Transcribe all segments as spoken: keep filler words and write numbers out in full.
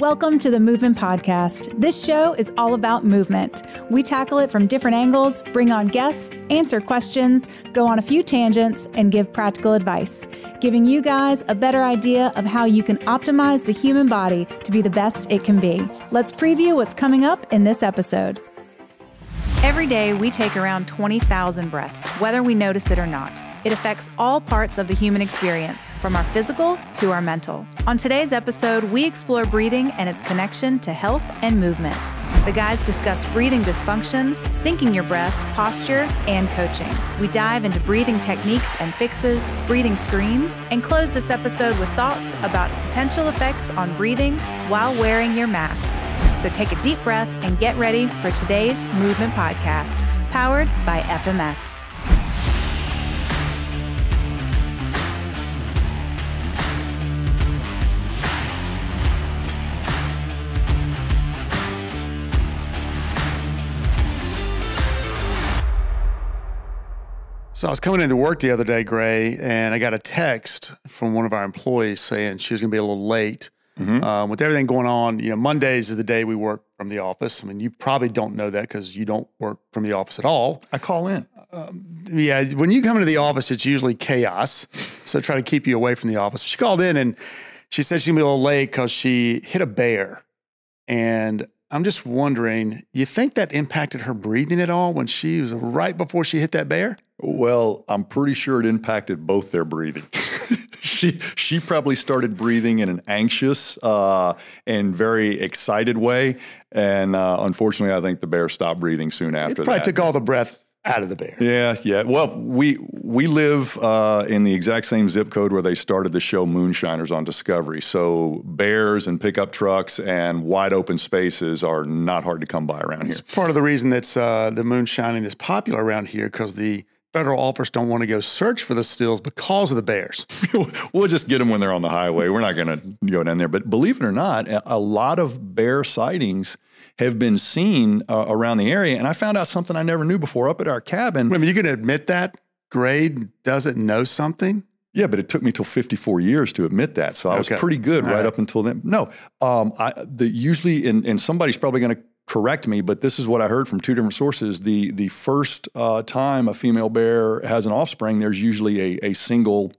Welcome to the Movement Podcast. This show is all about movement. We tackle it from different angles, bring on guests, answer questions, go on a few tangents, and give practical advice, giving you guys a better idea of how you can optimize the human body to be the best it can be. Let's preview what's coming up in this episode. Every day, we take around twenty thousand breaths, whether we notice it or not. It affects all parts of the human experience, from our physical to our mental. On today's episode, we explore breathing and its connection to health and movement. The guys discuss breathing dysfunction, syncing your breath, posture, and coaching. We dive into breathing techniques and fixes, breathing screens, and close this episode with thoughts about potential effects on breathing while wearing your mask. So take a deep breath and get ready for today's Movement Podcast, powered by F M S. So I was coming into work the other day, Gray, and I got a text from one of our employees saying she was going to be a little late. Mm-hmm. um, with everything going on, you know, Mondays is the day we work from the office. I mean, you probably don't know that because you don't work from the office at all. I call in. Um, yeah, when you come into the office, it's usually chaos. So try to keep you away from the office. She called in and she said she'd be a little late because she hit a bear. And I'm just wondering, you think that impacted her breathing at all when she was right before she hit that bear? Well, I'm pretty sure it impacted both their breathing. she she probably started breathing in an anxious uh, and very excited way. And uh, unfortunately, I think the bear stopped breathing soon after that. It probably took all the breath out of the bear. Yeah, yeah. Well, we we live uh, in the exact same zip code where they started the show Moonshiners on Discovery. So bears and pickup trucks and wide open spaces are not hard to come by around here. It's part of the reason that uh, the moonshining is popular around here, because the federal officers don't want to go search for the stills because of the bears. We'll just get them when they're on the highway. We're not going to go down there. But believe it or not, a lot of bear sightings have been seen uh, around the area. And I found out something I never knew before up at our cabin. Wait a minute, you're going to admit that? Grade doesn't know something? Yeah, but it took me till fifty-four years to admit that. So I okay. was pretty good right, right up until then. No, um, I, the, usually, and, and somebody's probably going to correct me, but this is what I heard from two different sources. The, the first uh, time a female bear has an offspring, there's usually a, a single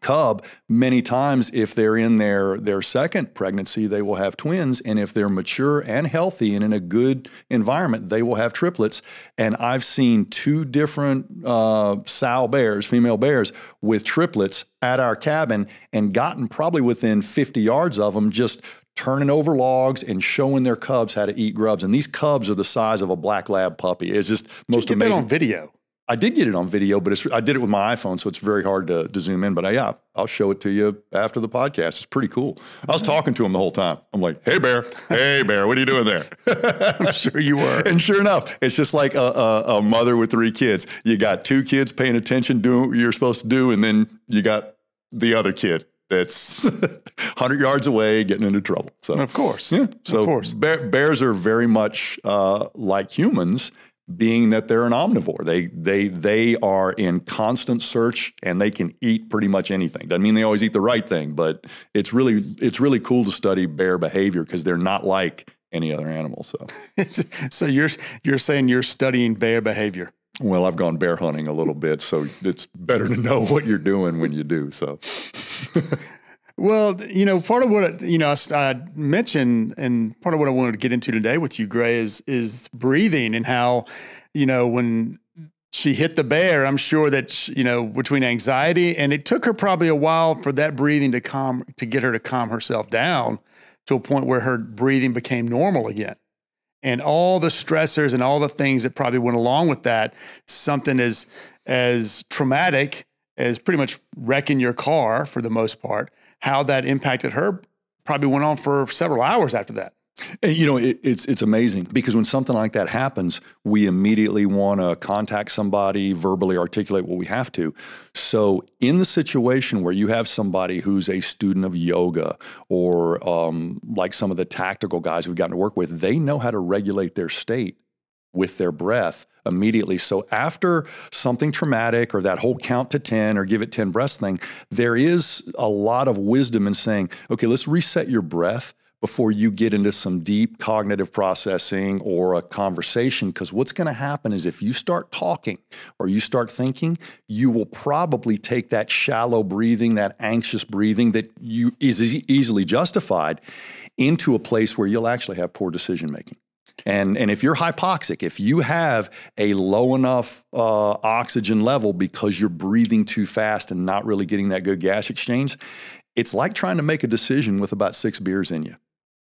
cub. Many times, if they're in their their second pregnancy, they will have twins, and if they're mature and healthy and in a good environment, they will have triplets. And I've seen two different uh, sow bears, female bears, with triplets at our cabin, and gotten probably within fifty yards of them, just turning over logs and showing their cubs how to eat grubs. And these cubs are the size of a black lab puppy. It's just most amazing. Did you get that on video? I did get it on video, but it's, I did it with my iPhone, so it's very hard to, to zoom in. But I, yeah, I'll show it to you after the podcast. It's pretty cool. I was talking to him the whole time. I'm like, hey, bear. Hey, bear. What are you doing there? I'm sure you were. And sure enough, it's just like a, a, a mother with three kids. You got two kids paying attention, doing what you're supposed to do, and then you got the other kid that's one hundred yards away getting into trouble. So Of course. Yeah. So of course. Bear, bears are very much uh, like humans, being that they're an omnivore. They, they, they are in constant search, and they can eat pretty much anything. Doesn't mean they always eat the right thing, but it's really, it's really cool to study bear behavior because they're not like any other animal. So, so you're, you're saying you're studying bear behavior. Well, I've gone bear hunting a little bit, so it's better to know what you're doing when you do. So, well, you know, part of what, you know, I, I mentioned, and part of what I wanted to get into today with you, Gray, is, is breathing and how, you know, when she hit the bear, I'm sure that, she, you know, between anxiety, and it took her probably a while for that breathing to calm, to get her to calm herself down to a point where her breathing became normal again. And all the stressors and all the things that probably went along with that, something as, as traumatic as pretty much wrecking your car for the most part, how that impacted her probably went on for several hours after that. And, you know, it, it's, it's amazing because when something like that happens, we immediately want to contact somebody, verbally articulate what we have to. So in the situation where you have somebody who's a student of yoga or um, like some of the tactical guys we've gotten to work with, they know how to regulate their state with their breath immediately. So after something traumatic or that whole count to ten or give it ten breaths thing, there is a lot of wisdom in saying, okay, let's reset your breath, before you get into some deep cognitive processing or a conversation, because what's going to happen is if you start talking or you start thinking, you will probably take that shallow breathing, that anxious breathing that you is easily justified, into a place where you'll actually have poor decision making. And, and if you're hypoxic, if you have a low enough uh, oxygen level because you're breathing too fast and not really getting that good gas exchange, it's like trying to make a decision with about six beers in you.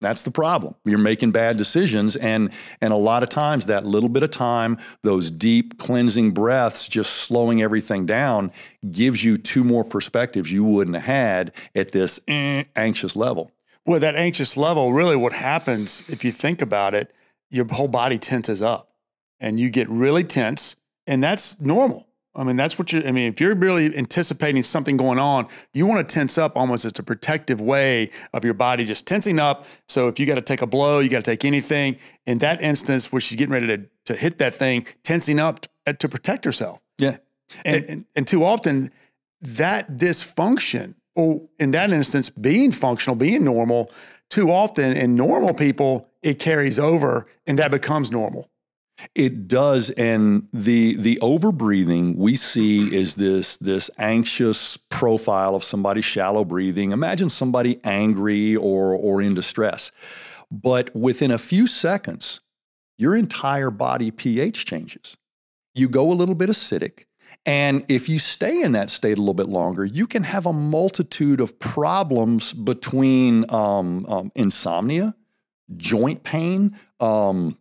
That's the problem. You're making bad decisions. And, and a lot of times that little bit of time, those deep cleansing breaths, just slowing everything down, gives you two more perspectives you wouldn't have had at this eh, anxious level. Well, that anxious level, really what happens, if you think about it, your whole body tenses up and you get really tense, and that's normal. I mean, that's what you, I mean, if you're really anticipating something going on, you want to tense up almost as a protective way of your body just tensing up. So if you got to take a blow, you got to take anything. In that instance where she's getting ready to, to hit that thing, tensing up to, to protect herself. Yeah. And, it, and, and too often that dysfunction, or in that instance, being functional, being normal, too often in normal people, it carries over and that becomes normal. It does. And the, the overbreathing we see is this, this anxious profile of somebody shallow breathing. Imagine somebody angry or, or in distress, but within a few seconds, your entire body pH changes. You go a little bit acidic. And if you stay in that state a little bit longer, you can have a multitude of problems between um, um, insomnia, joint pain, um,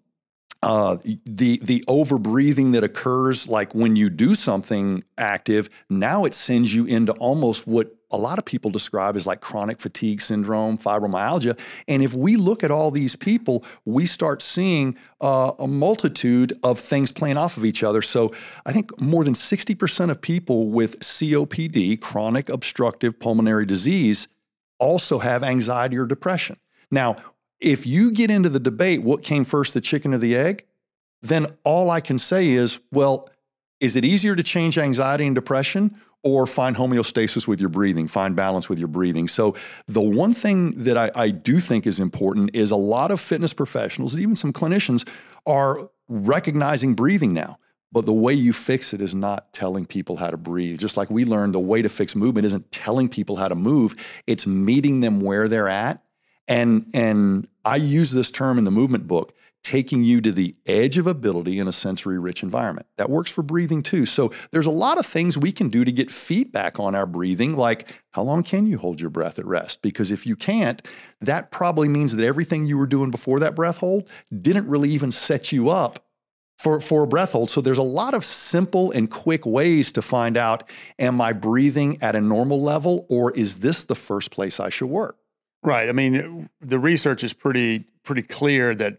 Uh, the, the overbreathing that occurs, like when you do something active, now it sends you into almost what a lot of people describe as like chronic fatigue syndrome, fibromyalgia. And if we look at all these people, we start seeing uh, a multitude of things playing off of each other. So I think more than sixty percent of people with C O P D, chronic obstructive pulmonary disease, also have anxiety or depression. Now, if you get into the debate, what came first, the chicken or the egg? Then all I can say is, well, is it easier to change anxiety and depression, or find homeostasis with your breathing, find balance with your breathing? So the one thing that I, I do think is important is a lot of fitness professionals, even some clinicians, are recognizing breathing now. But the way you fix it is not telling people how to breathe. Just like we learned the way to fix movement isn't telling people how to move. It's meeting them where they're at. And, and I use this term in the movement book, taking you to the edge of ability in a sensory-rich environment. That works for breathing too. So there's a lot of things we can do to get feedback on our breathing, like how long can you hold your breath at rest? Because if you can't, that probably means that everything you were doing before that breath hold didn't really even set you up For, for a breath hold. So there's a lot of simple and quick ways to find out, am I breathing at a normal level, or is this the first place I should work? Right. I mean, the research is pretty pretty clear that,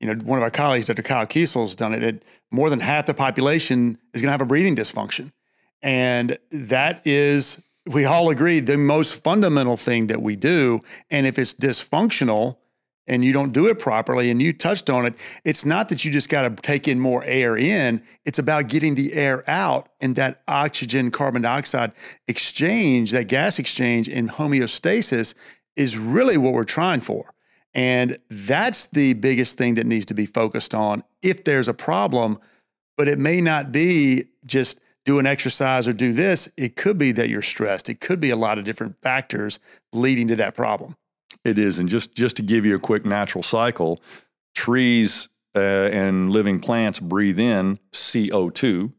you know, one of our colleagues, Doctor Kyle Kiesel, has done it. It more than half the population is going to have a breathing dysfunction. And that is, we all agree, the most fundamental thing that we do. And if it's dysfunctional and you don't do it properly, and you touched on it, it's not that you just got to take in more air in, it's about getting the air out, and that oxygen, carbon dioxide exchange, that gas exchange in homeostasis is really what we're trying for. And that's the biggest thing that needs to be focused on if there's a problem. But it may not be just do an exercise or do this. It could be that you're stressed. It could be a lot of different factors leading to that problem. It is. And just, just to give you a quick natural cycle, trees uh, and living plants breathe in C O two,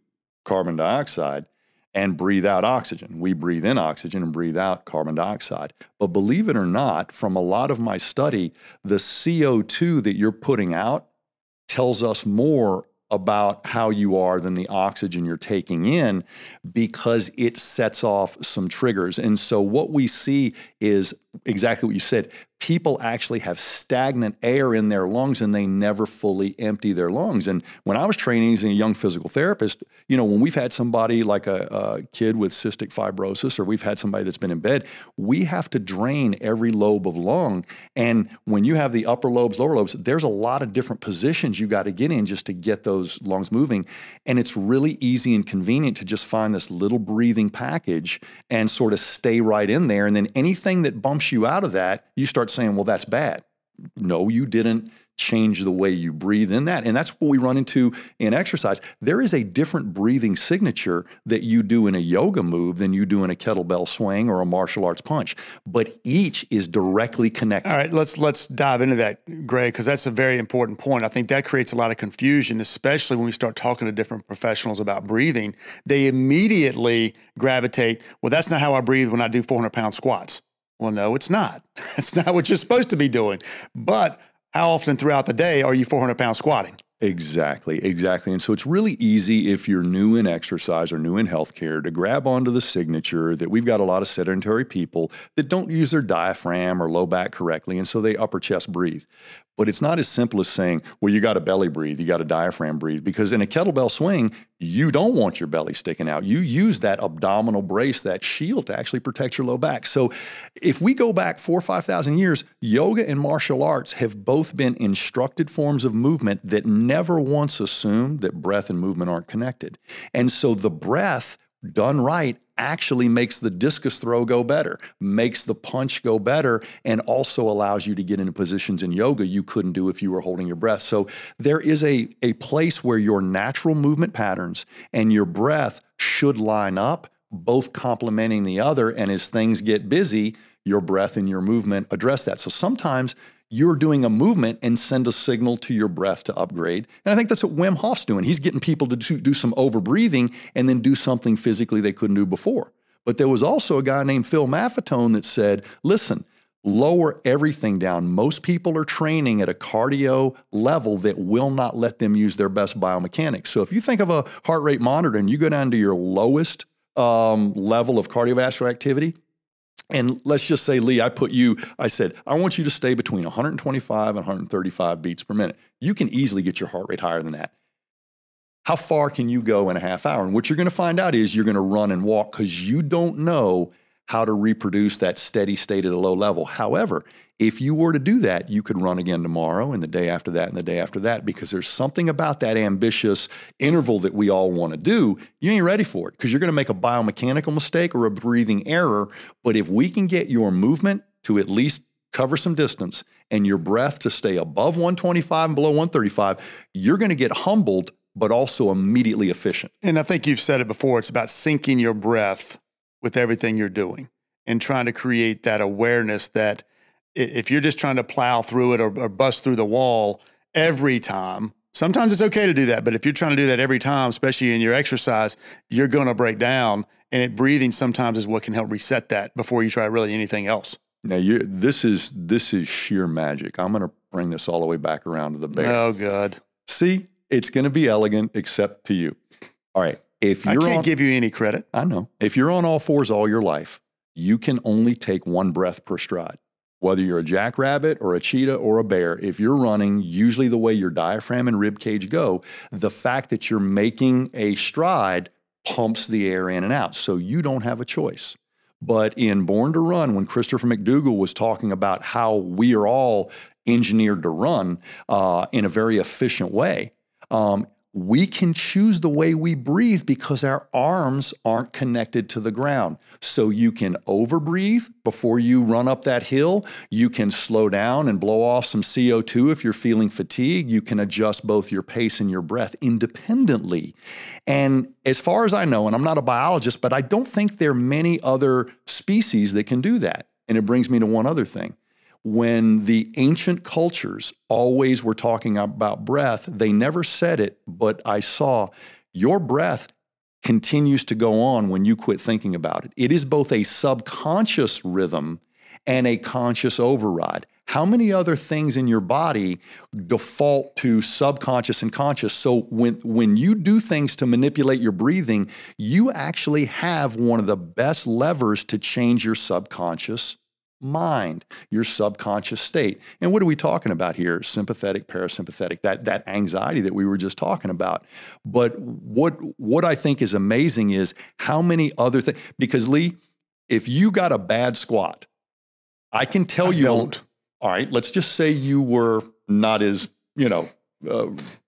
carbon dioxide, and breathe out oxygen. We breathe in oxygen and breathe out carbon dioxide. But believe it or not, from a lot of my study, the C O two that you're putting out tells us more about how you are than the oxygen you're taking in, because it sets off some triggers. And so what we see is exactly what you said. People actually have stagnant air in their lungs and they never fully empty their lungs. And when I was training as a young physical therapist, you know, when we've had somebody like a, a kid with cystic fibrosis, or we've had somebody that's been in bed, we have to drain every lobe of lung. And when you have the upper lobes, lower lobes, there's a lot of different positions you got to get in just to get those lungs moving. And it's really easy and convenient to just find this little breathing package and sort of stay right in there. And then anything that bumps wash you out of that, you start saying, well, that's bad. No, you didn't change the way you breathe in that. And that's what we run into in exercise. There is a different breathing signature that you do in a yoga move than you do in a kettlebell swing or a martial arts punch, but each is directly connected. All right, let's let's dive into that, Gray, because that's a very important point. I think that creates a lot of confusion, especially when we start talking to different professionals about breathing. They immediately gravitate, well, that's not how I breathe when I do four hundred pound squats. Well, no, it's not. That's not what you're supposed to be doing. But how often throughout the day are you four hundred pound squatting? Exactly, exactly. And so it's really easy if you're new in exercise or new in healthcare to grab onto the signature that we've got a lot of sedentary people that don't use their diaphragm or low back correctly, and so they upper chest breathe. But it's not as simple as saying, well, you got to belly breathe, you got to diaphragm breathe, because in a kettlebell swing, you don't want your belly sticking out. You use that abdominal brace, that shield to actually protect your low back. So if we go back four or five thousand years, yoga and martial arts have both been instructed forms of movement that never once assumed that breath and movement aren't connected. And so the breath done right actually makes the discus throw go better, makes the punch go better, and also allows you to get into positions in yoga you couldn't do if you were holding your breath. So there is a, a place where your natural movement patterns and your breath should line up, both complementing the other, and as things get busy, your breath and your movement address that. So sometimes you're doing a movement and send a signal to your breath to upgrade. And I think that's what Wim Hof's doing. He's getting people to do some over-breathing and then do something physically they couldn't do before. But there was also a guy named Phil Maffetone that said, listen, lower everything down. Most people are training at a cardio level that will not let them use their best biomechanics. So if you think of a heart rate monitor and you go down to your lowest um, level of cardiovascular activity, and let's just say, Lee, I put you, I said, I want you to stay between one twenty-five and one thirty-five beats per minute. You can easily get your heart rate higher than that. How far can you go in a half hour? And what you're going to find out is you're going to run and walk because you don't know how to reproduce that steady state at a low level. However, if you were to do that, you could run again tomorrow and the day after that and the day after that, because there's something about that ambitious interval that we all want to do. You ain't ready for it because you're going to make a biomechanical mistake or a breathing error. But if we can get your movement to at least cover some distance and your breath to stay above one twenty-five and below one thirty-five, you're going to get humbled, but also immediately efficient. And I think you've said it before. It's about syncing your breath with everything you're doing and trying to create that awareness that if you're just trying to plow through it or, or bust through the wall every time, sometimes it's okay to do that. But if you're trying to do that every time, especially in your exercise, you're going to break down. And it, breathing sometimes is what can help reset that before you try really anything else. Now, you, this is this is sheer magic. I'm going to bring this all the way back around to the bear. Oh, God. See, it's going to be elegant except to you. All right. If you're I can't on, give you any credit. I know. If you're on all fours all your life, you can only take one breath per stride. Whether you're a jackrabbit or a cheetah or a bear, if you're running, usually the way your diaphragm and rib cage go, the fact that you're making a stride pumps the air in and out. So you don't have a choice. But in Born to Run, when Christopher McDougall was talking about how we are all engineered to run uh, in a very efficient way, um, we can choose the way we breathe because our arms aren't connected to the ground. So you can overbreathe before you run up that hill. You can slow down and blow off some C O two if you're feeling fatigue. You can adjust both your pace and your breath independently. And as far as I know, and I'm not a biologist, but I don't think there are many other species that can do that. And it brings me to one other thing. When the ancient cultures always were talking about breath, they never said it, but I saw your breath continues to go on when you quit thinking about it. It is both a subconscious rhythm and a conscious override. How many other things in your body default to subconscious and conscious? So when, when you do things to manipulate your breathing, you actually have one of the best levers to change your subconscious mind, your subconscious state. And what are we talking about here? Sympathetic, parasympathetic, that, that anxiety that we were just talking about. But what, what I think is amazing is how many other things, because Lee, if you got a bad squat, I can tell I you, don't. All right, let's just say you were not as, you know, uh,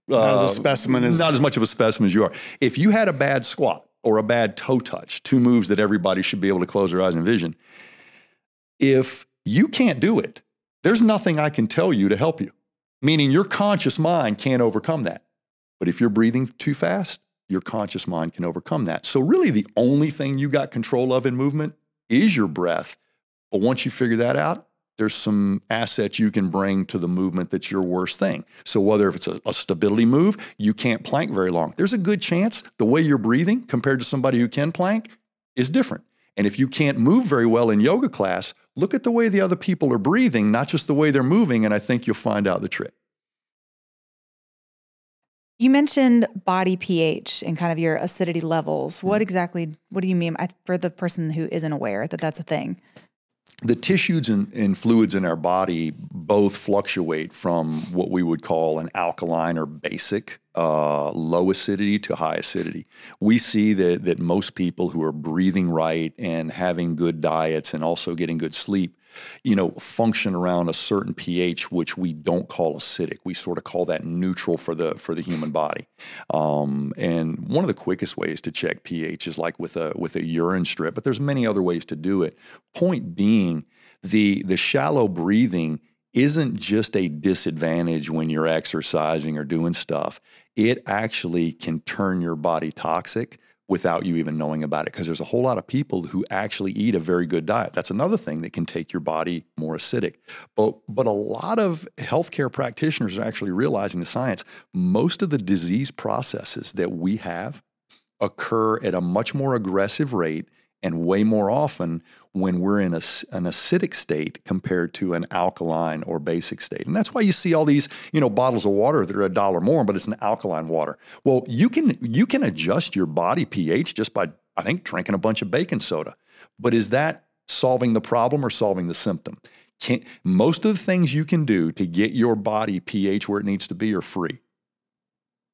not as a specimen, as not as much of a specimen as you are. If you had a bad squat or a bad toe touch, two moves that everybody should be able to close their eyes and envision, if You can't do it. There's nothing I can tell you to help you, meaning your conscious mind can't overcome that. But if you're breathing too fast, your conscious mind can overcome that. So really the only thing you got control of in movement is your breath. But once you figure that out, there's some assets you can bring to the movement that's your worst thing. So whether if it's a, a stability move, you can't plank very long. There's a good chance the way you're breathing compared to somebody who can plank is different. And if you can't move very well in yoga class, look at the way the other people are breathing, not just the way they're moving, and I think you'll find out the trick. You mentioned body pH and kind of your acidity levels. What exactly, what do you mean for the person who isn't aware that that's a thing? The tissues and, and fluids in our body both fluctuate from what we would call an alkaline or basic, uh, low acidity to high acidity. We see that, that most people who are breathing right and having good diets and also getting good sleep, you know, function around a certain pH, which we don't call acidic. We sort of call that neutral for the for the human body. Um, and one of the quickest ways to check pH is like with a with a urine strip, but there's many other ways to do it. Point being, the the shallow breathing isn't just a disadvantage when you're exercising or doing stuff. It actually can turn your body toxic without you even knowing about it, because there's a whole lot of people who actually eat a very good diet. That's another thing that can take your body more acidic. But, but a lot of healthcare practitioners are actually realizing the science. Most of the disease processes that we have occur at a much more aggressive rate and way more often when we're in a, an acidic state compared to an alkaline or basic state. And that's why you see all these, you know, bottles of water that are a dollar more, but it's an alkaline water. Well, you can, you can adjust your body pH just by, I think, drinking a bunch of baking soda. But is that solving the problem or solving the symptom? Can, most of the things you can do to get your body pH where it needs to be are free.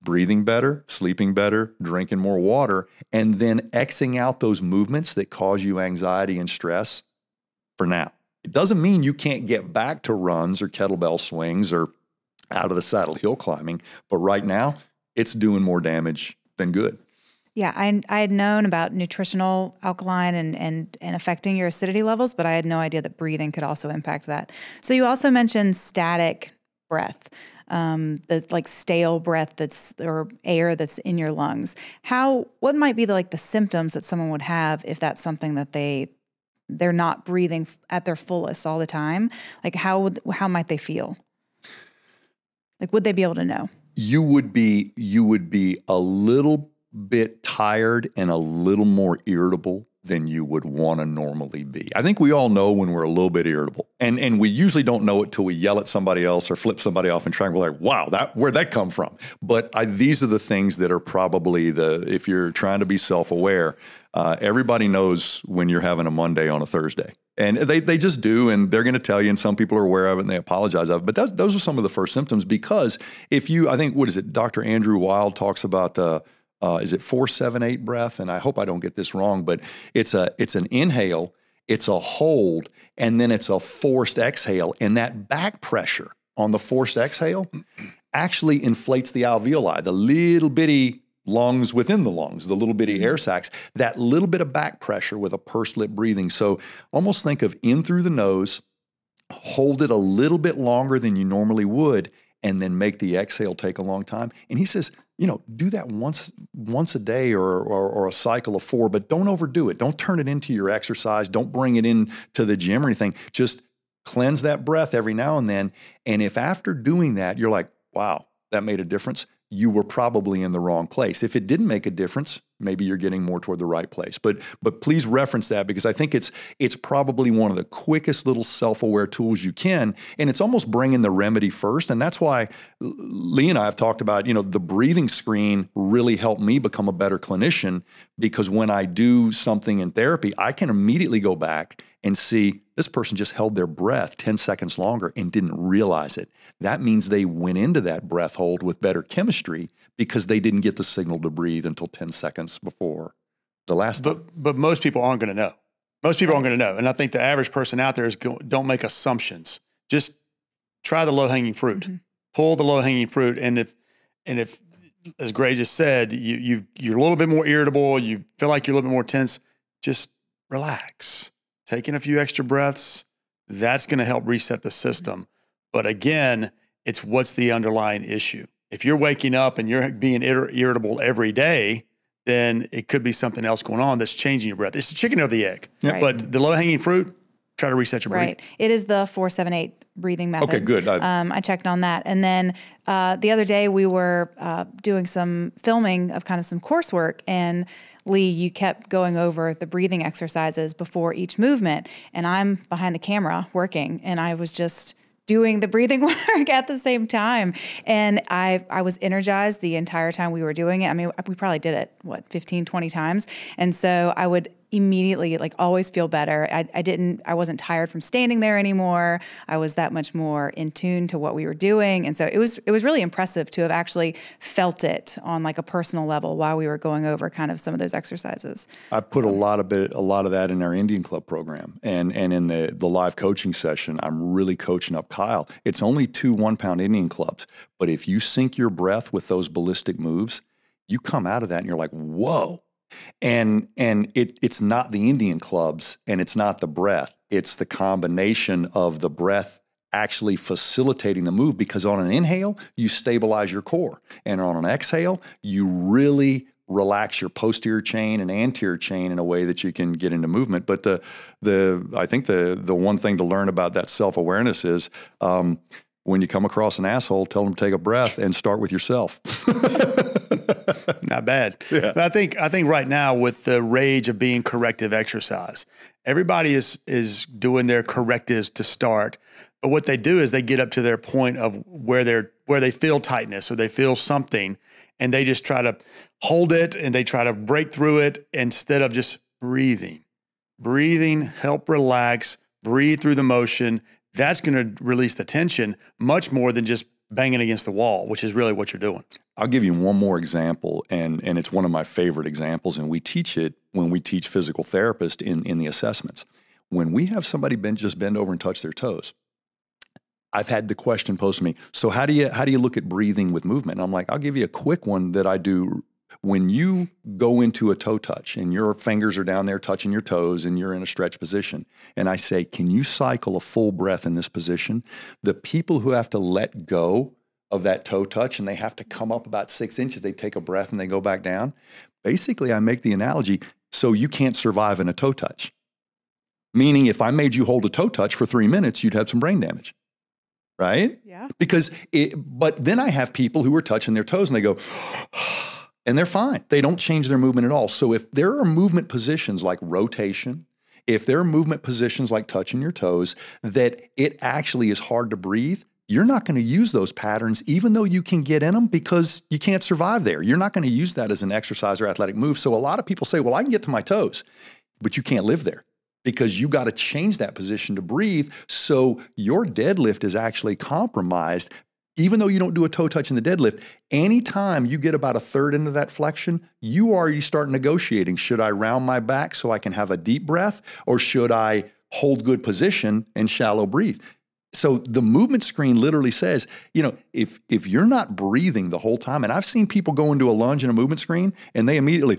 Breathing better, sleeping better, drinking more water, and then Xing out those movements that cause you anxiety and stress for now. It doesn't mean you can't get back to runs or kettlebell swings or out of the saddle hill climbing, but right now it's doing more damage than good. Yeah, I, I had known about nutritional alkaline and, and, and affecting your acidity levels, but I had no idea that breathing could also impact that. So you also mentioned static breath, um, the like stale breath that's, or air that's in your lungs. How, what might be the, like the symptoms that someone would have if that's something that they, they're not breathing at their fullest all the time? Like how would, how might they feel? Like, would they be able to know? You would be, you would be a little bit tired and a little more irritable than you would want to normally be. I think we all know when we're a little bit irritable, and and we usually don't know it till we yell at somebody else or flip somebody off and try and we're like, wow, that where'd that come from? But I, these are the things that are probably the, if you're trying to be self-aware, uh, everybody knows when you're having a Monday on a Thursday, and they, they just do, and they're going to tell you, and some people are aware of it and they apologize of it. But that's, those are some of the first symptoms, because if you, I think, what is it? Doctor Andrew Wilde talks about the, Uh, is it four, seven, eight breath? And I hope I don't get this wrong, but it's a it's an inhale, it's a hold, and then it's a forced exhale. And that back pressure on the forced exhale actually inflates the alveoli, the little bitty lungs within the lungs, the little bitty air sacs, that little bit of back pressure with a pursed lip breathing. So almost think of in through the nose, hold it a little bit longer than you normally would, and then make the exhale take a long time. And he says, you know, do that once once a day or, or, or a cycle of four, but don't overdo it. Don't turn it into your exercise. Don't bring it in to the gym or anything. Just cleanse that breath every now and then. And if after doing that, you're like, wow, that made a difference, you were probably in the wrong place. If it didn't make a difference, maybe you're getting more toward the right place. But but please reference that, because I think it's it's probably one of the quickest little self-aware tools you can, and it's almost bringing the remedy first. And that's why Lee and I have talked about, you know, the breathing screen really helped me become a better clinician, because when I do something in therapy, I can immediately go back and see this person just held their breath ten seconds longer and didn't realize it. That means they went into that breath hold with better chemistry because they didn't get the signal to breathe until ten seconds before the last time. But, but most people aren't going to know. Most people aren't going to know. And I think the average person out there is go, don't make assumptions. Just try the low-hanging fruit. Mm-hmm. Pull the low-hanging fruit. And if, and if, as Gray just said, you, you've, you're a little bit more irritable, you feel like you're a little bit more tense, just relax. Taking a few extra breaths, That's going to help reset the system. But again, it's what's the underlying issue. If you're waking up and you're being ir irritable every day, then it could be something else going on that's changing your breath. It's the chicken or the egg. Right. But the low-hanging fruit, try to reset your breathing. Right. It is the four seven eight breathing method. Okay, good. I, um, I checked on that. And then uh, the other day we were uh, doing some filming of kind of some coursework, and Lee, you kept going over the breathing exercises before each movement. And I'm behind the camera working, and I was just doing the breathing work at the same time. And I I was energized the entire time we were doing it. I mean, we probably did it, what, fifteen, twenty times. And so I would immediately like always feel better. I, I didn't, I wasn't tired from standing there anymore. I was that much more in tune to what we were doing. And so it was, it was really impressive to have actually felt it on like a personal level while we were going over kind of some of those exercises. I put so. a lot of bit, a lot of that in our Indian Club program and, and in the, the live coaching session, I'm really coaching up Kyle. It's only two one pound Indian Clubs, but if you sync your breath with those ballistic moves, you come out of that and you're like, whoa. And and it it's not the Indian Clubs and it's not the breath. It's the combination of the breath actually facilitating the move, because on an inhale, you stabilize your core. And on an exhale, you really relax your posterior chain and anterior chain in a way that you can get into movement. But the the I think the the one thing to learn about that self-awareness is um, when you come across an asshole, tell them to take a breath and start with yourself. Not bad. Yeah. But I think I think right now with the rage of being corrective exercise, everybody is is doing their correctives to start. But what they do is they get up to their point of where they're where they feel tightness or they feel something, and they just try to hold it and they try to break through it instead of just breathing. Breathing, help relax, breathe through the motion. That's going to release the tension much more than just banging against the wall, which is really what you're doing. I'll give you one more example, and, and it's one of my favorite examples, and we teach it when we teach physical therapists in, in the assessments. When we have somebody bend, just bend over and touch their toes, I've had the question posed to me, so how do you, how do you look at breathing with movement? And I'm like, I'll give you a quick one that I do. When you go into a toe touch and your fingers are down there touching your toes and you're in a stretch position, and I say, can you cycle a full breath in this position? The people who have to let go of that toe touch and they have to come up about six inches, they take a breath and they go back down. Basically, I make the analogy, so you can't survive in a toe touch. Meaning if I made you hold a toe touch for three minutes, you'd have some brain damage. Right? Yeah. Because it, but then I have people who are touching their toes and they go, and they're fine. They don't change their movement at all. So if there are movement positions like rotation, if there are movement positions like touching your toes, that it actually is hard to breathe, you're not going to use those patterns, even though you can get in them, because you can't survive there. You're not going to use that as an exercise or athletic move. So a lot of people say, well, I can get to my toes, but you can't live there because you got to change that position to breathe. So your deadlift is actually compromised. Even though you don't do a toe touch in the deadlift, anytime you get about a third into that flexion, you already start negotiating. Should I round my back so I can have a deep breath, or should I hold good position and shallow breathe? So the movement screen literally says, you know, if if you're not breathing the whole time, and I've seen people go into a lunge in a movement screen and they immediately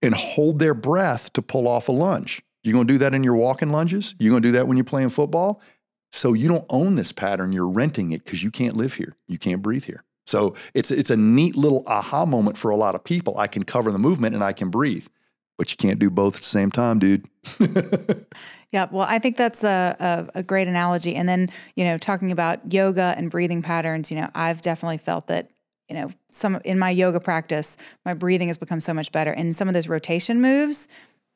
and hold their breath to pull off a lunge. You're going to do that in your walking lunges? You're going to do that when you're playing football? So you don't own this pattern, you're renting it because you can't live here. You can't breathe here. So it's, it's a neat little aha moment for a lot of people. I can cover the movement and I can breathe, but you can't do both at the same time, dude. Yeah, well, I think that's a, a, a great analogy. And then, you know, talking about yoga and breathing patterns, you know, I've definitely felt that, you know, some in my yoga practice, my breathing has become so much better. And some of those rotation moves,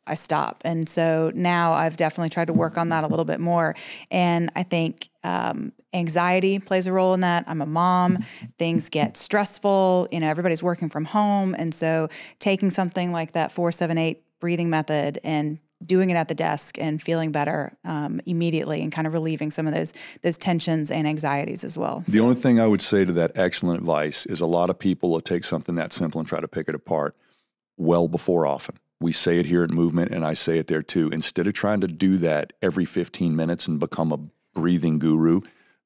I stop. And so now I've definitely tried to work on that a little bit more. And I think um, anxiety plays a role in that. I'm a mom, things get stressful, you know, everybody's working from home. And so taking something like that four seven eight breathing method and doing it at the desk and feeling better um, immediately and kind of relieving some of those, those tensions and anxieties as well. So. The only thing I would say to that excellent advice is a lot of people will take something that simple and try to pick it apart. Well before often. We say it here at Movement, and I say it there too. Instead of trying to do that every fifteen minutes and become a breathing guru,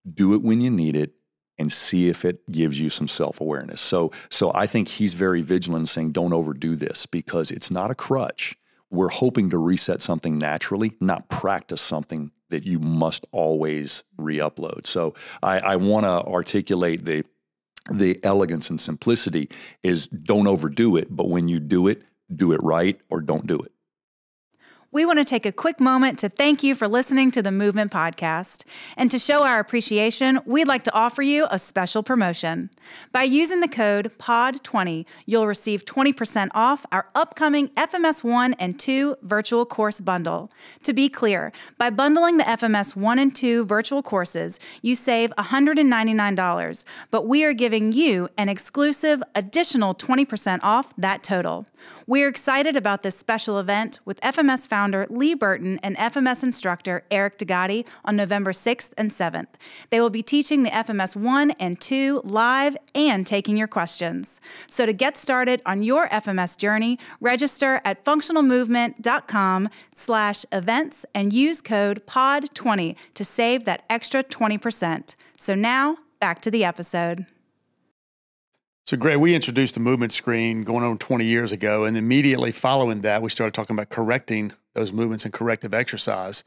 do it when you need it and see if it gives you some self-awareness. So, so I think he's very vigilant in saying don't overdo this, because it's not a crutch. we're hoping to reset something naturally, not practice something that you must always re-upload. So I, I want to articulate the the elegance and simplicity is don't overdo it, but when you do it, do it right or don't do it. We want to take a quick moment to thank you for listening to the Movement Podcast. And to show our appreciation, we'd like to offer you a special promotion. By using the code P O D twenty, you'll receive twenty percent off our upcoming F M S one and two virtual course bundle. To be clear, by bundling the F M S one and two virtual courses, you save one hundred ninety-nine dollars, but we are giving you an exclusive additional twenty percent off that total. We're excited about this special event with F M S Foundation founder Lee Burton and F M S instructor Eric DeGatti on November sixth and seventh. They will be teaching the F M S one and two live and taking your questions. So to get started on your F M S journey, register at functional movement dot com slash events and use code P O D twenty to save that extra twenty percent. So now back to the episode. So, Gray, we introduced the movement screen going on twenty years ago, and immediately following that, we started talking about correcting those movements and corrective exercise.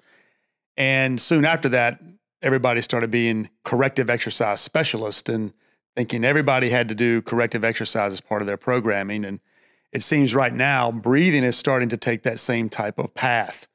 And soon after that, everybody started being corrective exercise specialists and thinking everybody had to do corrective exercise as part of their programming. And it seems right now, breathing is starting to take that same type of path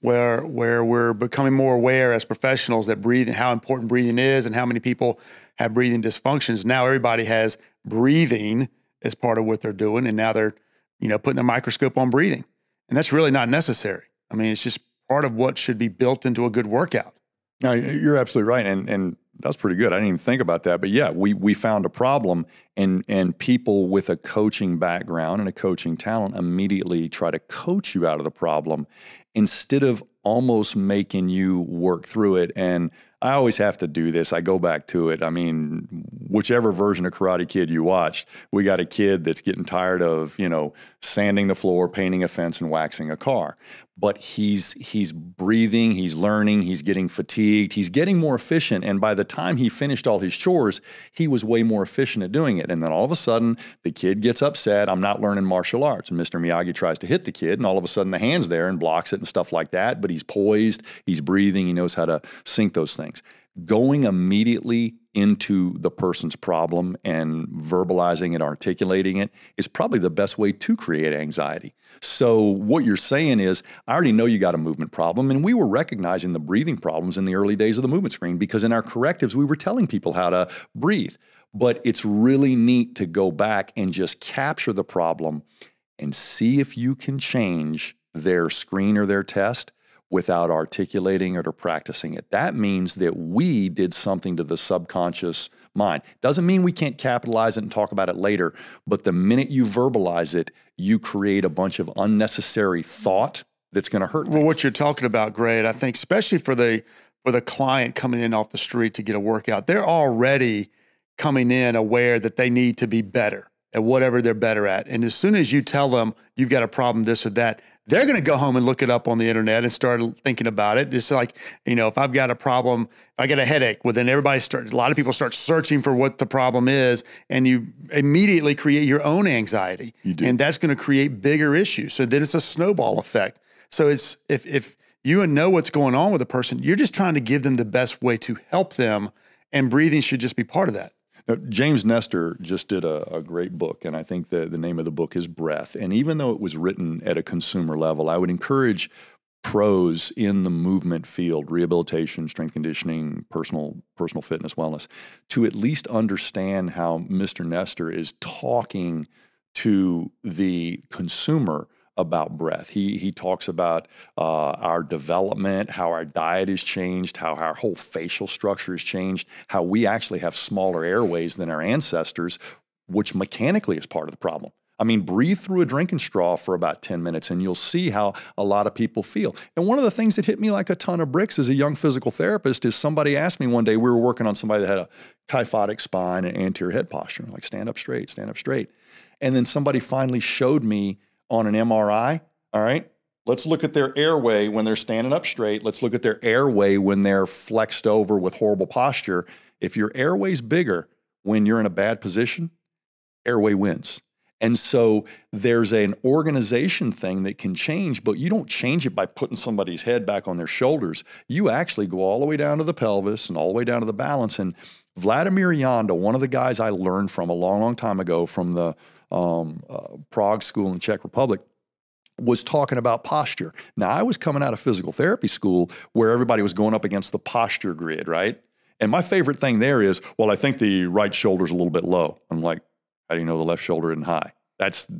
where, where we're becoming more aware as professionals that breathing, how important breathing is and how many people have breathing dysfunctions. Now everybody has breathing as part of what they're doing. And now they're, you know, putting a microscope on breathing. And that's really not necessary. I mean, it's just part of what should be built into a good workout. No, you're absolutely right. And, and that's pretty good. I didn't even think about that, but yeah, we, we found a problem, and, and people with a coaching background and a coaching talent immediately try to coach you out of the problem instead of almost making you work through it. And I always have to do this. I go back to it. I mean, whichever version of Karate Kid you watched, we got a kid that's getting tired of, you know, sanding the floor, painting a fence, and waxing a car. But he's he's breathing, he's learning, he's getting fatigued, he's getting more efficient. And by the time he finished all his chores, he was way more efficient at doing it. And then all of a sudden, the kid gets upset. I'm not learning martial arts. And Mister Miyagi tries to hit the kid, and all of a sudden the hand's there and blocks it and stuff like that. But he's poised, he's breathing, he knows how to sync those things. Going immediately into the person's problem and verbalizing and articulating it is probably the best way to create anxiety. So what you're saying is, I already know you got a movement problem, and we were recognizing the breathing problems in the early days of the movement screen because in our correctives, we were telling people how to breathe. But it's really neat to go back and just capture the problem and see if you can change their screen or their test without articulating it or practicing it. That means that we did something to the subconscious mind. Doesn't mean we can't capitalize it and talk about it later, but the minute you verbalize it, you create a bunch of unnecessary thought that's gonna hurt things. Well, what you're talking about, Gray, I think especially for the, for the client coming in off the street to get a workout, they're already coming in aware that they need to be better at whatever they're better at. And as soon as you tell them you've got a problem, this or that, they're going to go home and look it up on the internet and start thinking about it. It's like, you know, if I've got a problem, if I get a headache, well, then everybody starts, a lot of people start searching for what the problem is, and you immediately create your own anxiety. You do. And that's going to create bigger issues. So then it's a snowball effect. So it's, if, if you know what's going on with a person, you're just trying to give them the best way to help them. And breathing should just be part of that. Now, James Nestor just did a, a great book, and I think the, the name of the book is Breath. And even though it was written at a consumer level, I would encourage pros in the movement field, rehabilitation, strength conditioning, personal, personal fitness, wellness, to at least understand how Mister Nestor is talking to the consumer about breath. He, he talks about uh, our development, how our diet is changed, how our whole facial structure is changed, how we actually have smaller airways than our ancestors, which mechanically is part of the problem. I mean, breathe through a drinking straw for about ten minutes and you'll see how a lot of people feel. And one of the things that hit me like a ton of bricks as a young physical therapist is somebody asked me one day, we were working on somebody that had a kyphotic spine and anterior head posture, like stand up straight, stand up straight. And then somebody finally showed me on an M R I, all right, let's look at their airway when they're standing up straight. Let's look at their airway when they're flexed over with horrible posture. If your airway's bigger when you're in a bad position, airway wins. And so there's an organization thing that can change, but you don't change it by putting somebody's head back on their shoulders. You actually go all the way down to the pelvis and all the way down to the balance. And Vladimir Janda, one of the guys I learned from a long, long time ago from the um, uh, Prague School in Czech Republic, was talking about posture. Now, I was coming out of physical therapy school where everybody was going up against the posture grid, right? And my favorite thing there is, well, I think the right shoulder's a little bit low. I'm like, how do you know the left shoulder isn't high? That's,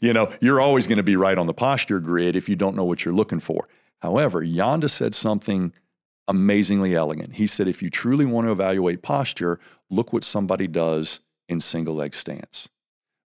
you know, you're always going to be right on the posture grid if you don't know what you're looking for. However, Janda said something amazingly elegant. He said, if you truly want to evaluate posture, look what somebody does in single leg stance,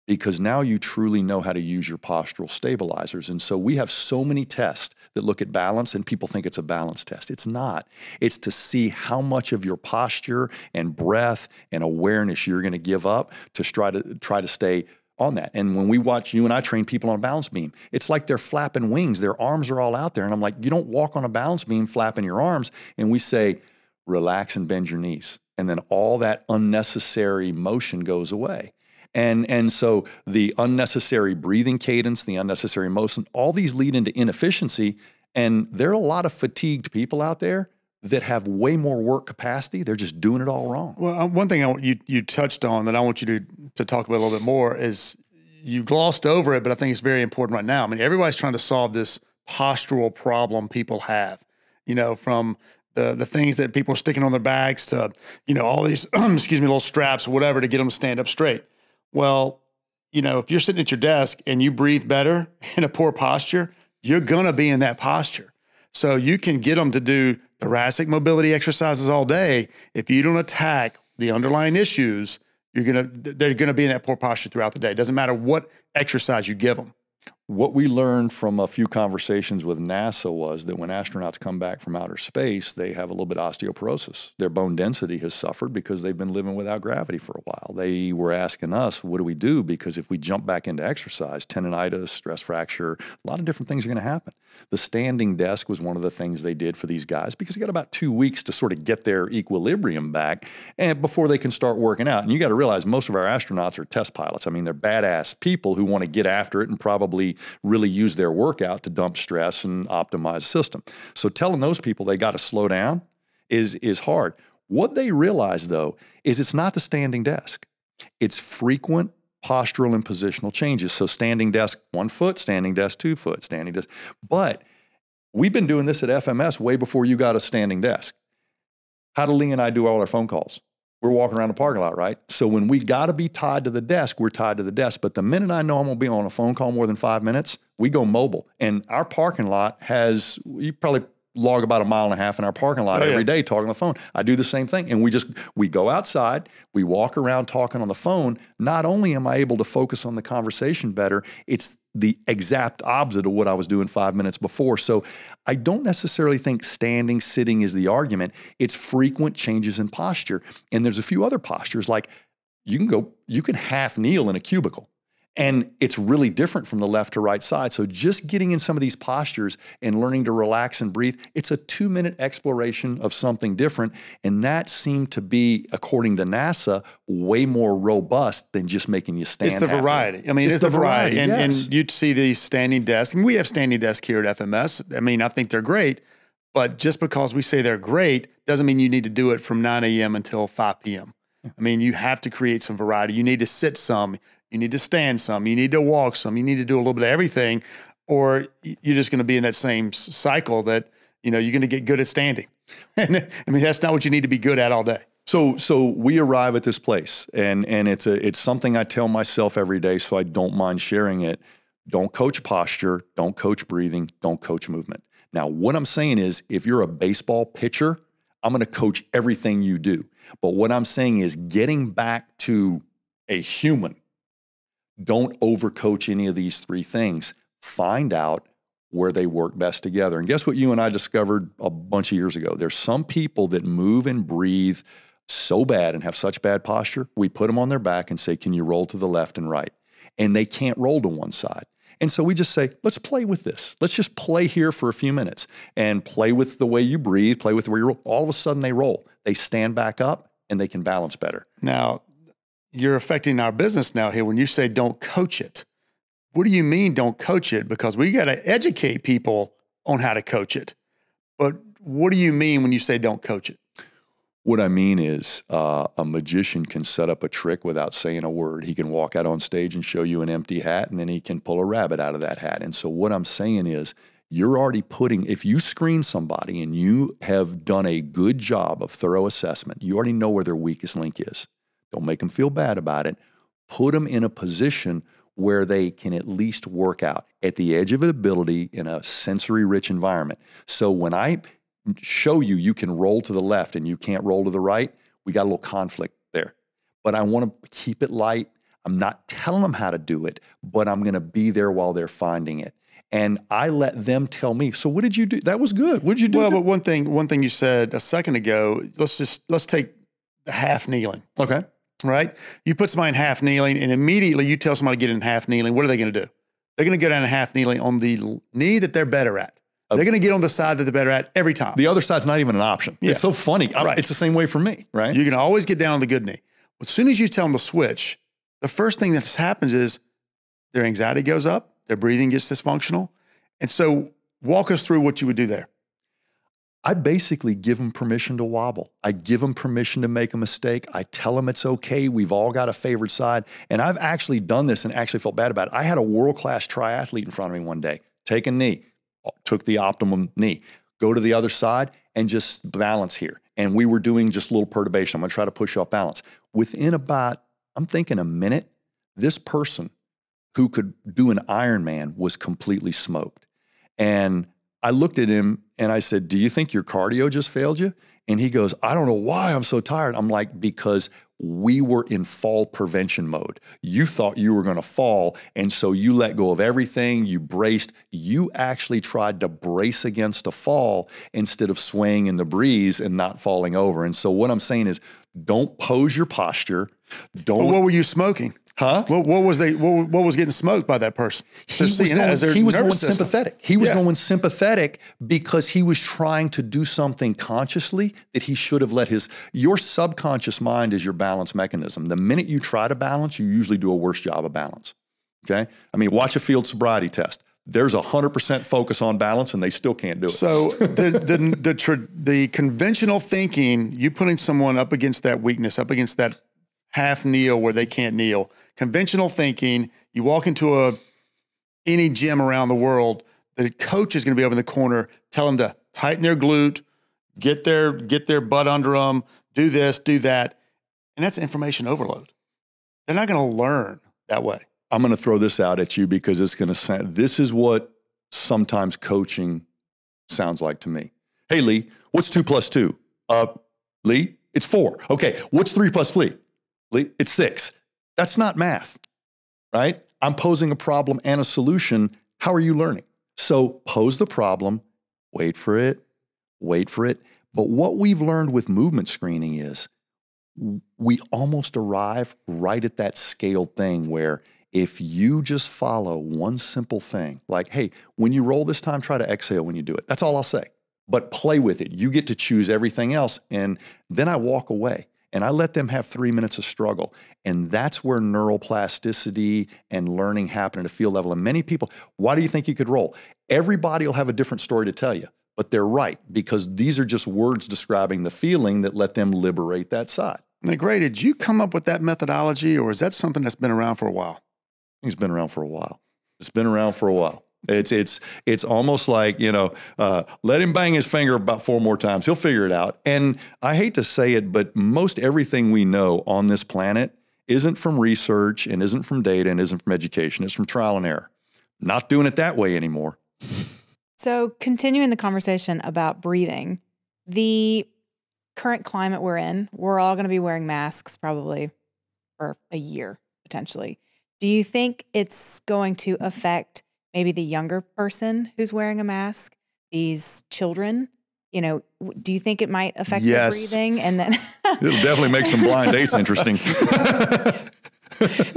because now you truly know how to use your postural stabilizers. And so we have so many tests that look at balance, and people think it's a balance test. It's not. It's to see how much of your posture and breath and awareness you're going to give up to try to try to stay on that. And when we watch, you and I train people on a balance beam, it's like they're flapping wings. Their arms are all out there. And I'm like, you don't walk on a balance beam flapping your arms. And we say, relax and bend your knees. And then all that unnecessary motion goes away. And, and so the unnecessary breathing cadence, the unnecessary motion, all these lead into inefficiency. And there are a lot of fatigued people out there that have way more work capacity. They're just doing it all wrong. Well, one thing I, you, you touched on that I want you to, to talk about a little bit more is you glossed over it, but I think it's very important right now. I mean, everybody's trying to solve this postural problem people have, you know, from the, the things that people are sticking on their backs to, you know, all these, excuse me, little straps or whatever to get them to stand up straight. Well, you know, if you're sitting at your desk and you breathe better in a poor posture, you're going to be in that posture. So you can get them to do thoracic mobility exercises all day. If you don't attack the underlying issues, you're gonna, they're going to be in that poor posture throughout the day. It doesn't matter what exercise you give them. What we learned from a few conversations with NASA was that when astronauts come back from outer space, they have a little bit of osteoporosis. Their bone density has suffered because they've been living without gravity for a while. They were asking us, what do we do? Because if we jump back into exercise, tendonitis, stress fracture, a lot of different things are going to happen. The standing desk was one of the things they did for these guys because they got about two weeks to sort of get their equilibrium back and before they can start working out. And you got to realize most of our astronauts are test pilots. I mean, they're badass people who want to get after it and probably really use their workout to dump stress and optimize the system. So telling those people they got to slow down is, is hard. What they realize, though, is it's not the standing desk. It's frequent postural and positional changes. So standing desk, one foot, standing desk, two foot, standing desk. But we've been doing this at F M S way before you got a standing desk. How do Lee and I do all our phone calls? We're walking around the parking lot, right? So when we got to be tied to the desk, we're tied to the desk. But the minute I know I'm going to be on a phone call more than five minutes, we go mobile. And our parking lot has, you probably log about a mile and a half in our parking lot oh, every yeah. day talking on the phone. I do the same thing. And we just, we go outside, we walk around talking on the phone. Not only am I able to focus on the conversation better, it's the exact opposite of what I was doing five minutes before. So I don't necessarily think standing, sitting is the argument. It's frequent changes in posture. And there's a few other postures, like you can go, you can half kneel in a cubicle. And it's really different from the left to right side. So just getting in some of these postures and learning to relax and breathe, it's a two-minute exploration of something different. And that seemed to be, according to NASA, way more robust than just making you stand. It's the variety. It. I mean, it's, it's the, the variety. variety. And, yes. and you'd see these standing desks. And we have standing desks here at F M S. I mean, I think they're great. But just because we say they're great doesn't mean you need to do it from nine A M until five P M I mean, you have to create some variety. You need to sit some, you need to stand some, you need to walk some, you need to do a little bit of everything, or you're just going to be in that same cycle that, you know, you're going to get good at standing. And I mean, that's not what you need to be good at all day. So, so we arrive at this place, and, and it's a, it's something I tell myself every day, so I don't mind sharing it. Don't coach posture. Don't coach breathing. Don't coach movement. Now, what I'm saying is if you're a baseball pitcher, I'm going to coach everything you do. But what I'm saying is getting back to a human, don't overcoach any of these three things. Find out where they work best together. And guess what you and I discovered a bunch of years ago? There's some people that move and breathe so bad and have such bad posture, we put them on their back and say, can you roll to the left and right? And they can't roll to one side. And so we just say, let's play with this. Let's just play here for a few minutes and play with the way you breathe, play with the way you roll. All of a sudden they roll. They stand back up and they can balance better. Now, you're affecting our business now here when you say don't coach it. What do you mean don't coach it? Because we got to educate people on how to coach it. But what do you mean when you say don't coach it? What I mean is uh, a magician can set up a trick without saying a word. He can walk out on stage and show you an empty hat, and then he can pull a rabbit out of that hat. And so what I'm saying is you're already putting, if you screen somebody and you have done a good job of thorough assessment, you already know where their weakest link is. Don't make them feel bad about it. Put them in a position where they can at least work out at the edge of ability in a sensory-rich environment. So when I show you you can roll to the left and you can't roll to the right, we got a little conflict there. But I want to keep it light. I'm not telling them how to do it, but I'm going to be there while they're finding it. And I let them tell me, so what did you do? That was good. What did you do? Well, but one thing, one thing you said a second ago, let's just, let's take the half kneeling. Okay. Right? You put somebody in half kneeling and immediately you tell somebody to get in half kneeling. What are they going to do? They're going to go down to half kneeling on the knee that they're better at. They're going to get on the side that they're better at every time. The other side's not even an option. Yeah. It's so funny. Right. It's the same way for me, right? You can always get down on the good knee. As soon as you tell them to switch, the first thing that happens is their anxiety goes up, their breathing gets dysfunctional. And so walk us through what you would do there. I basically give them permission to wobble. I give them permission to make a mistake. I tell them it's okay. We've all got a favorite side. And I've actually done this and actually felt bad about it. I had a world-class triathlete in front of me one day, take a knee. Took the optimum knee, go to the other side and just balance here. And we were doing just a little perturbation. I'm going to try to push you off balance. Within about, I'm thinking a minute, this person who could do an Ironman was completely smoked. And I looked at him and I said, do you think your cardio just failed you? And he goes, I don't know why I'm so tired. I'm like, because we were in fall prevention mode. You thought you were going to fall, and so you let go of everything. You braced. You actually tried to brace against a fall instead of swaying in the breeze and not falling over. And so what I'm saying is don't pose your posture. Don't. Well, what were you smoking? Huh? What, what was they? What, what was getting smoked by that person? He was going, he was going sympathetic. He was yeah. going sympathetic because he was trying to do something consciously that he should have let his. Your subconscious mind is your balance mechanism. The minute you try to balance, you usually do a worse job of balance. Okay. I mean, watch a field sobriety test. There's a hundred percent focus on balance, and they still can't do it. So the the the, tr the conventional thinking, you putting someone up against that weakness, up against that. Half kneel where they can't kneel. Conventional thinking, you walk into a any gym around the world, the coach is going to be over in the corner, tell them to tighten their glute, get their, get their butt under them, do this, do that. And that's information overload. They're not going to learn that way. I'm going to throw this out at you because it's going to sound, this is what sometimes coaching sounds like to me. Hey, Lee, what's two plus two? Uh, Lee, it's four. Okay, what's three plus three? It's six. That's not math, right? I'm posing a problem and a solution. How are you learning? So pose the problem, wait for it, wait for it. But what we've learned with movement screening is we almost arrive right at that scaled thing where if you just follow one simple thing, like, hey, when you roll this time, try to exhale when you do it. That's all I'll say. But play with it. You get to choose everything else. And then I walk away. And I let them have three minutes of struggle. And that's where neuroplasticity and learning happen at a field level. And many people, why do you think you could roll? Everybody will have a different story to tell you, but they're right because these are just words describing the feeling that let them liberate that side. Now, Gray, did you come up with that methodology or is that something that's been around for a while? It's been around for a while. It's been around for a while. It's, it's, it's almost like, you know, uh, let him bang his finger about four more times. He'll figure it out. And I hate to say it, but most everything we know on this planet isn't from research and isn't from data and isn't from education. It's from trial and error. Not doing it that way anymore. So continuing the conversation about breathing, the current climate we're in, we're all going to be wearing masks probably for a year, potentially. Do you think it's going to affect maybe the younger person who's wearing a mask, these children, you know, do you think it might affect yes. their breathing? And then it'll definitely make some blind dates interesting.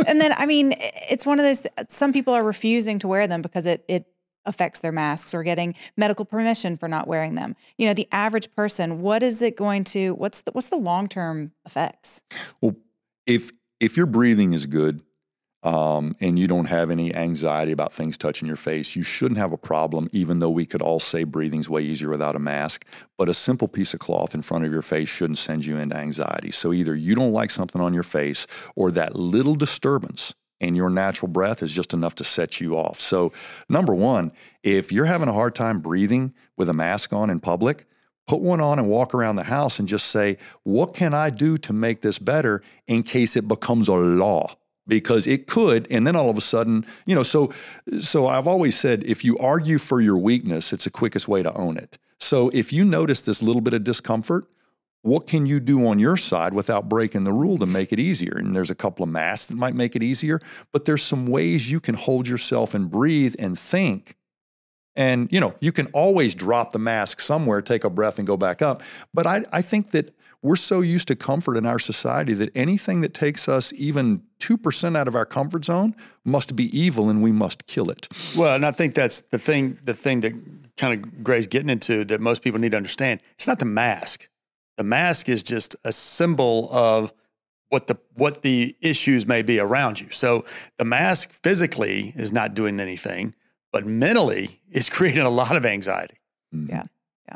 And then, I mean, it's one of those, some people are refusing to wear them because it, it affects their masks or getting medical permission for not wearing them. You know, the average person, what is it going to, what's the, what's the long-term effects? Well, if if your breathing is good um, and you don't have any anxiety about things touching your face, you shouldn't have a problem, even though we could all say breathing's way easier without a mask. But a simple piece of cloth in front of your face shouldn't send you into anxiety. So either you don't like something on your face, or that little disturbance and your natural breath is just enough to set you off. So number one, if you're having a hard time breathing with a mask on in public, put one on and walk around the house and just say, what can I do to make this better in case it becomes a law? Because it could, and then all of a sudden, you know, so so I've always said, if you argue for your weakness, it's the quickest way to own it. So if you notice this little bit of discomfort, what can you do on your side without breaking the rule to make it easier? And there's a couple of masks that might make it easier, but there's some ways you can hold yourself and breathe and think. And, you know, you can always drop the mask somewhere, take a breath and go back up. But I, I think that we're so used to comfort in our society that anything that takes us even two percent out of our comfort zone must be evil and we must kill it. Well, and I think that's the thing, the thing that kind of Gray's getting into that most people need to understand. It's not the mask. The mask is just a symbol of what the what the issues may be around you. So the mask physically is not doing anything, but mentally it's creating a lot of anxiety. Yeah, yeah.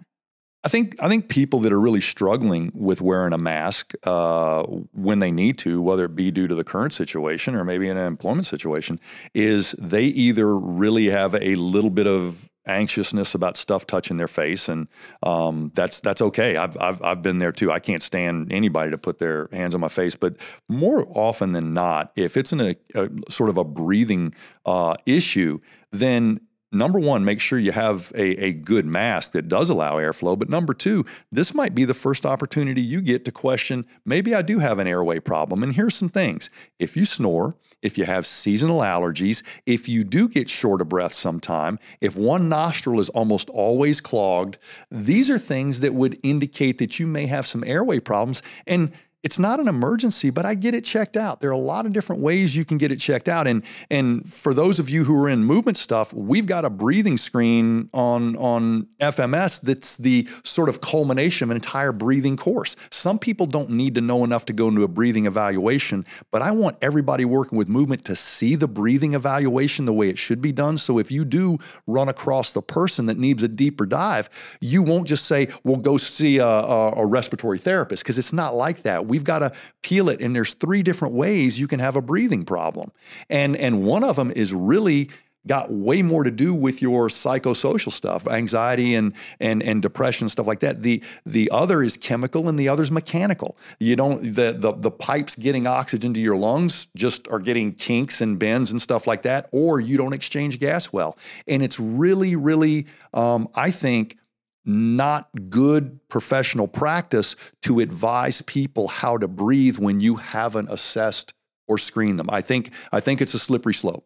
I think I think people that are really struggling with wearing a mask uh, when they need to, whether it be due to the current situation or maybe in an employment situation, is they either really have a little bit of anxiousness about stuff touching their face, and um, that's that's okay. I've, I've I've been there too. I can't stand anybody to put their hands on my face, but more often than not, if it's in a, a sort of a breathing uh, issue, then number one, make sure you have a, a good mask that does allow airflow. But number two, this might be the first opportunity you get to question, maybe I do have an airway problem. And here's some things. If you snore, if you have seasonal allergies, if you do get short of breath sometime, if one nostril is almost always clogged, these are things that would indicate that you may have some airway problems. And it's not an emergency, but I get it checked out. There are a lot of different ways you can get it checked out. And and for those of you who are in movement stuff, we've got a breathing screen on, on F M S that's the sort of culmination of an entire breathing course. Some people don't need to know enough to go into a breathing evaluation, but I want everybody working with movement to see the breathing evaluation the way it should be done. So if you do run across the person that needs a deeper dive, you won't just say, well, go see a, a, a respiratory therapist, because it's not like that. We've got to peel it, and there's three different ways you can have a breathing problem. And, and one of them is really got way more to do with your psychosocial stuff, anxiety and, and, and depression, stuff like that. The, the other is chemical and the other is mechanical. You don't, the, the, the pipes getting oxygen to your lungs just are getting kinks and bends and stuff like that, or you don't exchange gas well. And it's really, really, um, I think, not good professional practice to advise people how to breathe when you haven't assessed or screened them. I think, I think it's a slippery slope.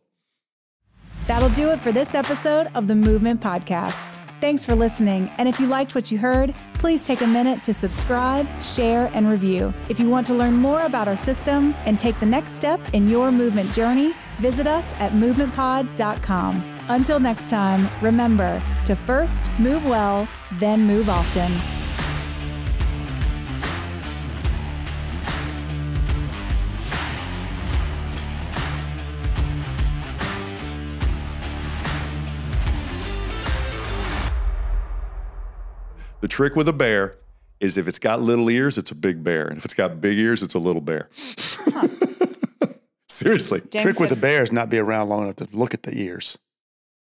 That'll do it for this episode of the Movement Podcast. Thanks for listening. And if you liked what you heard, please take a minute to subscribe, share, and review. If you want to learn more about our system and take the next step in your movement journey, visit us at movement pod dot com. Until next time, remember to first move well, then move often. The trick with a bear is if it's got little ears, it's a big bear. And if it's got big ears, it's a little bear. Huh. Seriously. James trick with a bear is not be around long enough to look at the ears.